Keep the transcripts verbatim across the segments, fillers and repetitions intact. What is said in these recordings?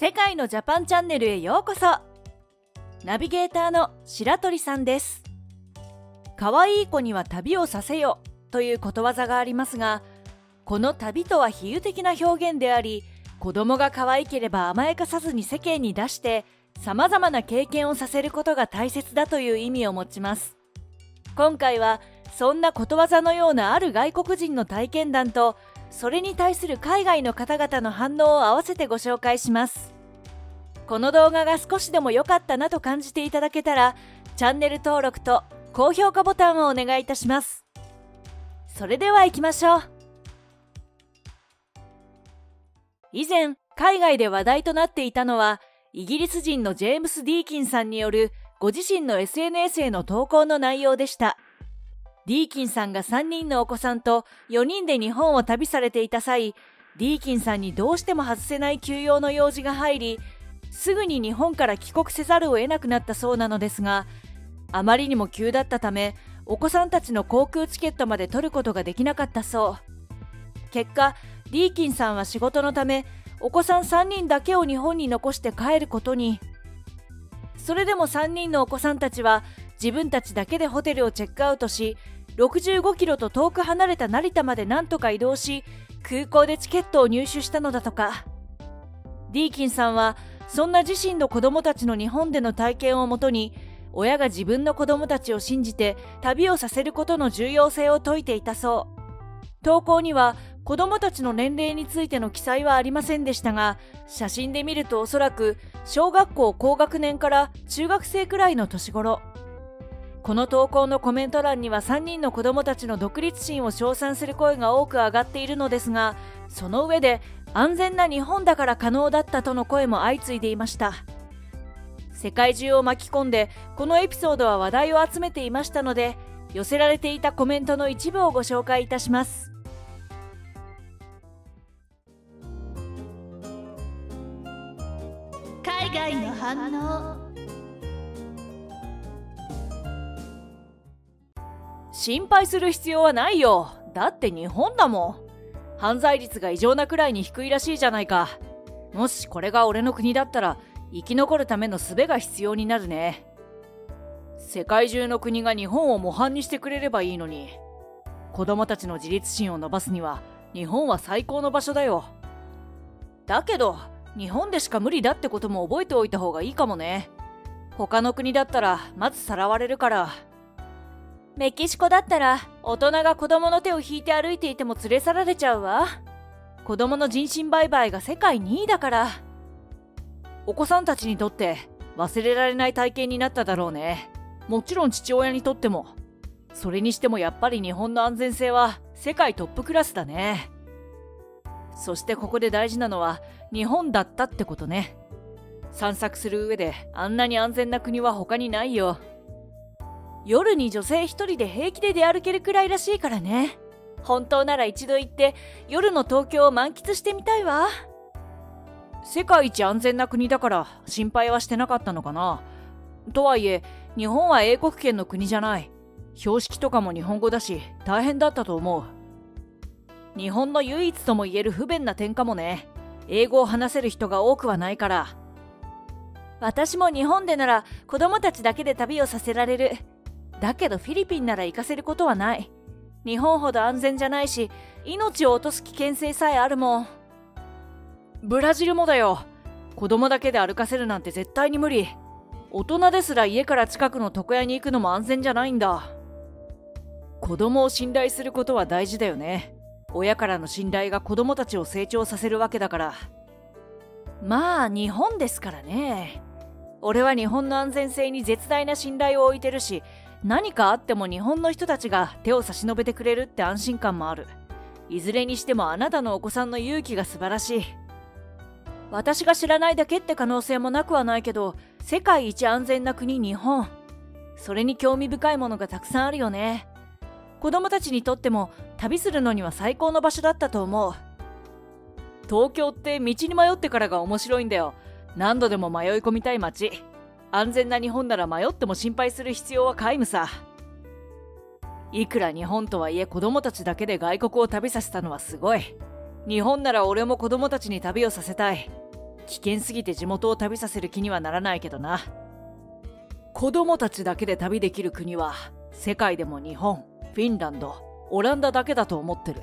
世界のジャパンチャンネルへようこそ。ナビゲーターの白鳥さんです。可愛い子には旅をさせよということわざがありますが、この旅とは比喩的な表現であり、子供が可愛ければ甘やかさずに世間に出してさまざまな経験をさせることが大切だという意味を持ちます。今回はそんなことわざのようなある外国人の体験談と、それに対する海外の方々の反応を合わせてご紹介します。この動画が少しでも良かったなと感じていただけたら、チャンネル登録と高評価ボタンをお願いいたします。それでは行きましょう。以前海外で話題となっていたのは、イギリス人のジェームス・ディーキンさんによるご自身の エスエヌエス への投稿の内容でした。ディーキンさんがさんにんのお子さんとよにんで日本を旅されていた際、ディーキンさんにどうしても外せない休養の用事が入り、すぐに日本から帰国せざるを得なくなったそうなのですが、あまりにも急だったため、お子さんたちの航空チケットまで取ることができなかったそう。結果、ディーキンさんは仕事のためお子さんさんにんだけを日本に残して帰ることに。それでもさんにんのお子さんたちは自分たちだけでホテルをチェックアウトし、ろくじゅうごキロと遠く離れた成田までなんとか移動し、空港でチケットを入手したのだとか。ディーキンさんはそんな自身の子供たちの日本での体験をもとに、親が自分の子供たちを信じて旅をさせることの重要性を説いていたそう。投稿には子供たちの年齢についての記載はありませんでしたが、写真で見るとおそらく小学校高学年から中学生くらいの年頃。この投稿のコメント欄にはさんにんの子どもたちの独立心を称賛する声が多く上がっているのですが、その上で安全な日本だから可能だったとの声も相次いでいました。世界中を巻き込んでこのエピソードは話題を集めていましたので、寄せられていたコメントの一部をご紹介いたします。海外の反応。心配する必要はないよ。だって日本だもん。犯罪率が異常なくらいに低いらしいじゃないか。もしこれが俺の国だったら、生き残るための術が必要になるね。世界中の国が日本を模範にしてくれればいいのに。子供たちの自立心を伸ばすには、日本は最高の場所だよ。だけど、日本でしか無理だってことも覚えておいた方がいいかもね。他の国だったら、まずさらわれるから。メキシコだったら大人が子供の手を引いて歩いていても連れ去られちゃうわ。子供の人身売買が世界にいだから。お子さんたちにとって忘れられない体験になっただろうね。もちろん父親にとっても。それにしてもやっぱり日本の安全性は世界トップクラスだね。そしてここで大事なのは日本だったってことね。散策する上であんなに安全な国は他にないよ。夜に女性一人で平気で出歩けるくらいらしいからね。本当なら一度行って夜の東京を満喫してみたいわ。世界一安全な国だから心配はしてなかったのかな。とはいえ日本は英国圏の国じゃない。標識とかも日本語だし大変だったと思う。日本の唯一ともいえる不便な点かもね。英語を話せる人が多くはないから。私も日本でなら子供たちだけで旅をさせられる。だけどフィリピンなら行かせることはない。日本ほど安全じゃないし、命を落とす危険性さえあるもん。ブラジルもだよ。子供だけで歩かせるなんて絶対に無理。大人ですら家から近くの床屋に行くのも安全じゃないんだ。子供を信頼することは大事だよね。親からの信頼が子供たちを成長させるわけだから。まあ、日本ですからね。俺は日本の安全性に絶大な信頼を置いてるし、何かあっても日本の人たちが手を差し伸べてくれるって安心感もある。いずれにしてもあなたのお子さんの勇気が素晴らしい。私が知らないだけって可能性もなくはないけど、世界一安全な国日本。それに興味深いものがたくさんあるよね。子供たちにとっても旅するのには最高の場所だったと思う。東京って道に迷ってからが面白いんだよ。何度でも迷い込みたい街。安全な日本なら迷っても心配する必要は皆無さ。いくら日本とはいえ子供たちだけで外国を旅させたのはすごい。日本なら俺も子供たちに旅をさせたい。危険すぎて地元を旅させる気にはならないけどな。子供たちだけで旅できる国は世界でも日本、フィンランド、オランダだけだと思ってる。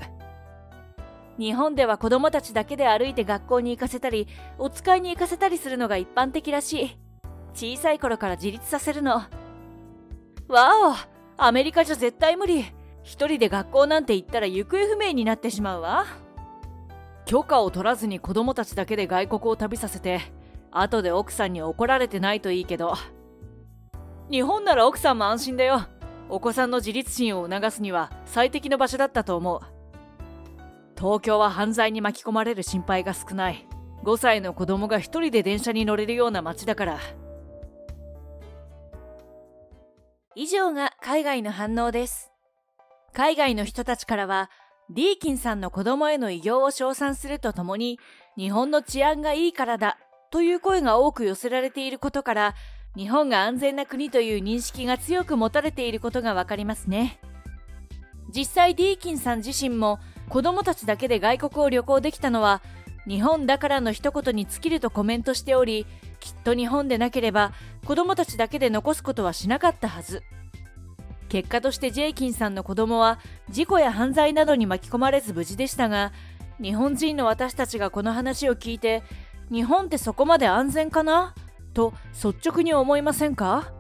日本では子供たちだけで歩いて学校に行かせたり、お使いに行かせたりするのが一般的らしい。小さい頃から自立させるの。わお、アメリカじゃ絶対無理。一人で学校なんて行ったら行方不明になってしまうわ。許可を取らずに子供たちだけで外国を旅させて、後で奥さんに怒られてないといいけど。日本なら奥さんも安心だよ。お子さんの自立心を促すには最適の場所だったと思う。東京は犯罪に巻き込まれる心配が少ない。ごさいの子供が一人で電車に乗れるような街だから。以上が海外の反応です。海外の人たちからは、ディーキンさんの子供への偉業を称賛するとともに、日本の治安がいいからだという声が多く寄せられていることから、日本が安全な国という認識が強く持たれていることがわかりますね。実際ディーキンさん自身も子供たちだけで外国を旅行できたのは日本だからの一言に尽きるとコメントしており、きっと日本でなければ子供たちだけで残すことはしなかったはず。結果としてジェイキンさんの子供は事故や犯罪などに巻き込まれず無事でしたが、日本人の私たちがこの話を聞いて、日本ってそこまで安全かなと率直に思いませんか？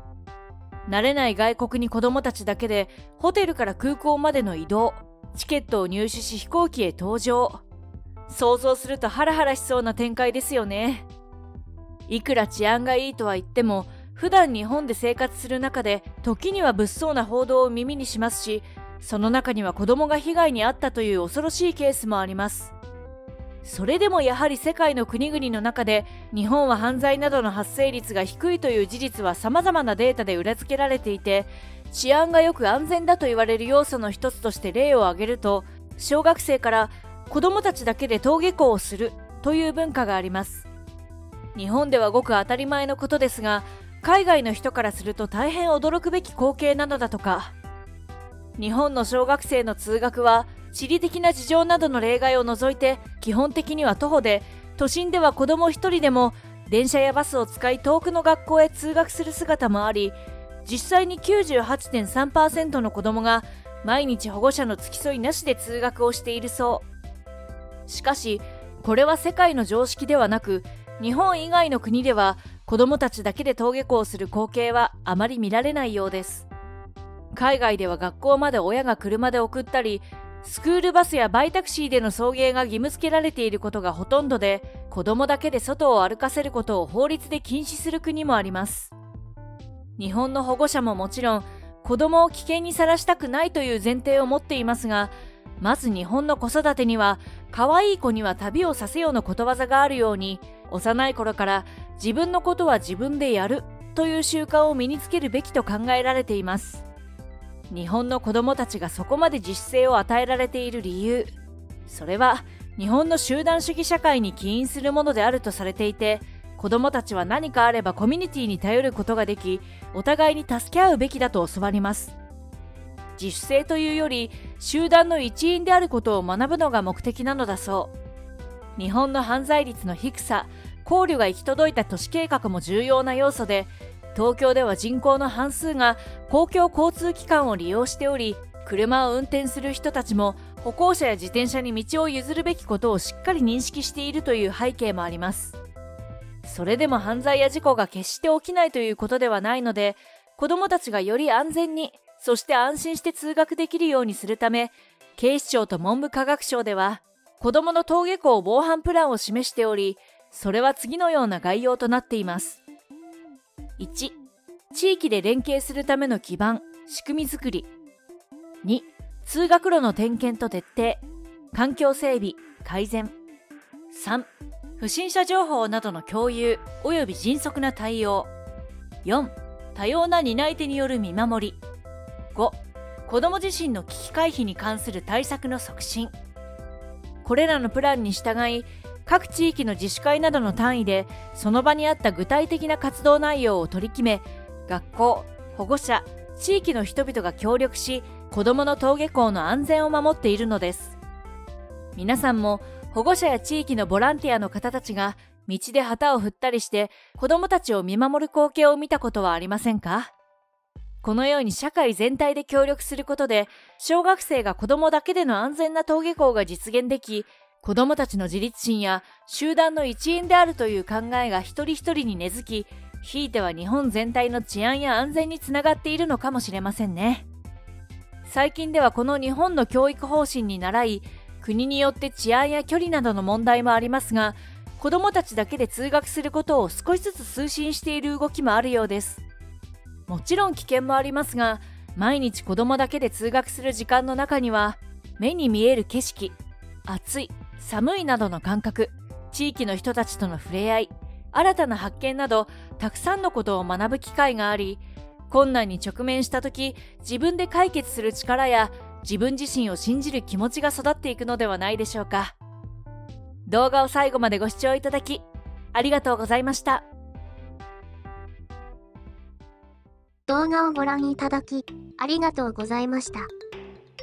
慣れない外国に子供たちだけでホテルから空港までの移動、チケットを入手し飛行機へ搭乗。想像するとハラハラしそうな展開ですよね。いくら治安がいいとは言っても、普段日本で生活する中で時には物騒な報道を耳にしますし、その中には子供が被害に遭ったという恐ろしいケースもあります。それでもやはり世界の国々の中で日本は犯罪などの発生率が低いという事実は様々なデータで裏付けられていて、治安がよく安全だと言われる要素の一つとして例を挙げると、小学生から子供たちだけで登下校をするという文化があります。日本ではごく当たり前のことですが、海外の人からすると大変驚くべき光景なのだとか。日本の小学生の通学は地理的な事情などの例外を除いて基本的には徒歩で、都心では子供一人でも電車やバスを使い遠くの学校へ通学する姿もあり、実際に きゅうじゅうはちてんさんパーセント の子供が毎日保護者の付き添いなしで通学をしているそう。しかし、これは世界の常識ではなく、日本以外の国では子供たちだけで登下校する光景はあまり見られないようです。海外では学校まで親が車で送ったり、スクールバスやバイタクシーでの送迎が義務付けられていることがほとんどで、子供だけで外を歩かせることを法律で禁止する国もあります。日本の保護者ももちろん、子供を危険にさらしたくないという前提を持っていますが、まず日本の子育てには、可愛い子には旅をさせよのことわざがあるように、幼い頃から自分のことは自分でやるという習慣を身につけるべきと考えられています。日本の子供たちがそこまで自主性を与えられている理由、それは日本の集団主義社会に起因するものであるとされていて、子供たちは何かあればコミュニティに頼ることができ、お互いに助け合うべきだと教わります。自主性というより集団の一員であることを学ぶのが目的なのだそう。日本の犯罪率の低さ、考慮が行き届いた都市計画も重要な要素で、東京では人口の半数が公共交通機関を利用しており、車を運転する人たちも歩行者や自転車に道を譲るべきことをしっかり認識しているという背景もあります。それでも犯罪や事故が決して起きないということではないので、子どもたちがより安全に、そして安心して通学できるようにするため、警視庁と文部科学省では子どもの登下校防犯プランを示しており、それは次のような概要となっています。いち. 地域で連携するための基盤・仕組みづくり。に. 通学路の点検と徹底、環境整備・改善。さん. 不審者情報などの共有及び迅速な対応。よん. 多様な担い手による見守り。ご. 子ども自身の危機回避に関する対策の促進。これらのプランに従い、各地域の自主会などの単位でその場にあった具体的な活動内容を取り決め、学校、保護者、地域の人々が協力し、子どもの登下校の安全を守っているのです。皆さんも保護者や地域のボランティアの方たちが道で旗を振ったりして子供たちを見守る光景を見たことはありませんか？このように社会全体で協力することで、小学生が子供だけでの安全な登下校が実現でき、子供たちの自立心や集団の一員であるという考えが一人一人に根付き、ひいては日本全体の治安や安全につながっているのかもしれませんね。最近ではこの日本の教育方針に倣い、国によって治安や距離などの問題もありますが、子供たちだけで通学することを少しずつ推進している動きもあるようです。もちろん危険もありますが、毎日子供だけで通学する時間の中には、目に見える景色、暑い、寒いなどの感覚、地域の人たちとの触れ合い、新たな発見など、たくさんのことを学ぶ機会があり、困難に直面した時、自分で解決する力や、自分自身を信じる気持ちが育っていくのではないでしょうか。動画を最後までご視聴いただき、ありがとうございました。動画をご覧いただき、ありがとうございました。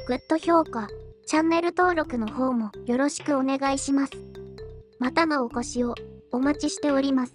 グッド評価、チャンネル登録の方もよろしくお願いします。またのお越しをお待ちしております。